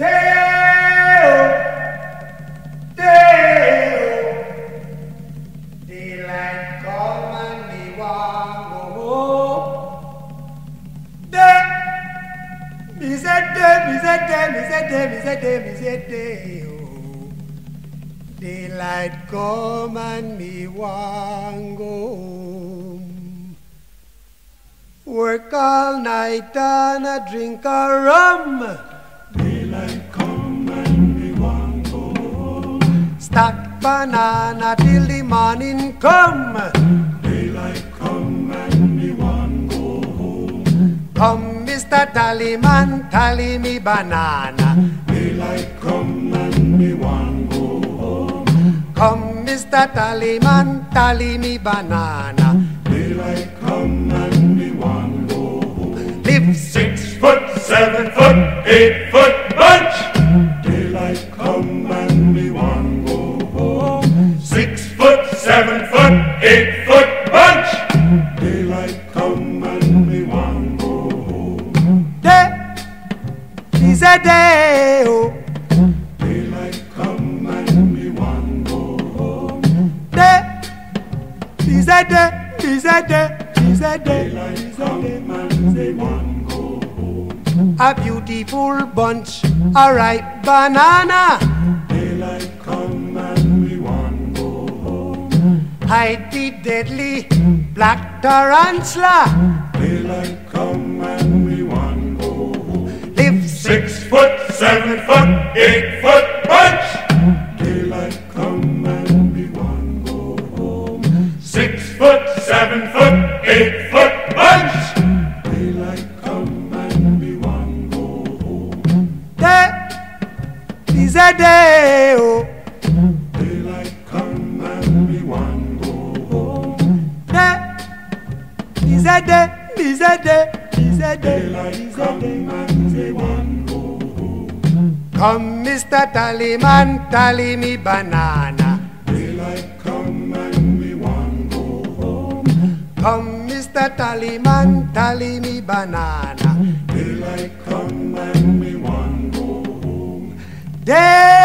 Day-O, Day-O, daylight come and me want go home. Day, me say day, me say day, me say day, me say day, me say day-o. Daylight come and me want go home. Work all night and a drink a rum. Daylight come and we want to go home. Stack banana till the morning come. Daylight come and we want to go home. Come, Mr. Tallyman, tally me banana. Daylight come and we want to go home. Come, Mr. Tallyman, tally me banana. Daylight come and we want to go home. Live 6 foot, 7 foot, 8 foot. Daylight come and we want to go home. 6 foot, 7 foot, 8 foot bunch. Daylight come and we want to go home. Day is a day-o. Daylight come and we want to go home. Day is a day, is a day, is a day. Daylight come and we want to go home. A beautiful bunch, a ripe banana. Daylight come and we want to go home. Hide the deadly black tarantula. Daylight come and we want to go home. Live 6 foot, 7 foot, 8 foot bunch. Daylight come and we want to go home. 6 foot, 7 foot, 8 foot bunch. Daylight come and we want to go home. Is a day-o. Daylight come and we want to go home. Day is a day, is a day, is a day. Daylight come and we want to go home. Come, Mr. Tallyman, tally me banana. Daylight come and we want to go home. Come, Mr. Tallyman, tally me banana. Daylight come and we want to go home. Day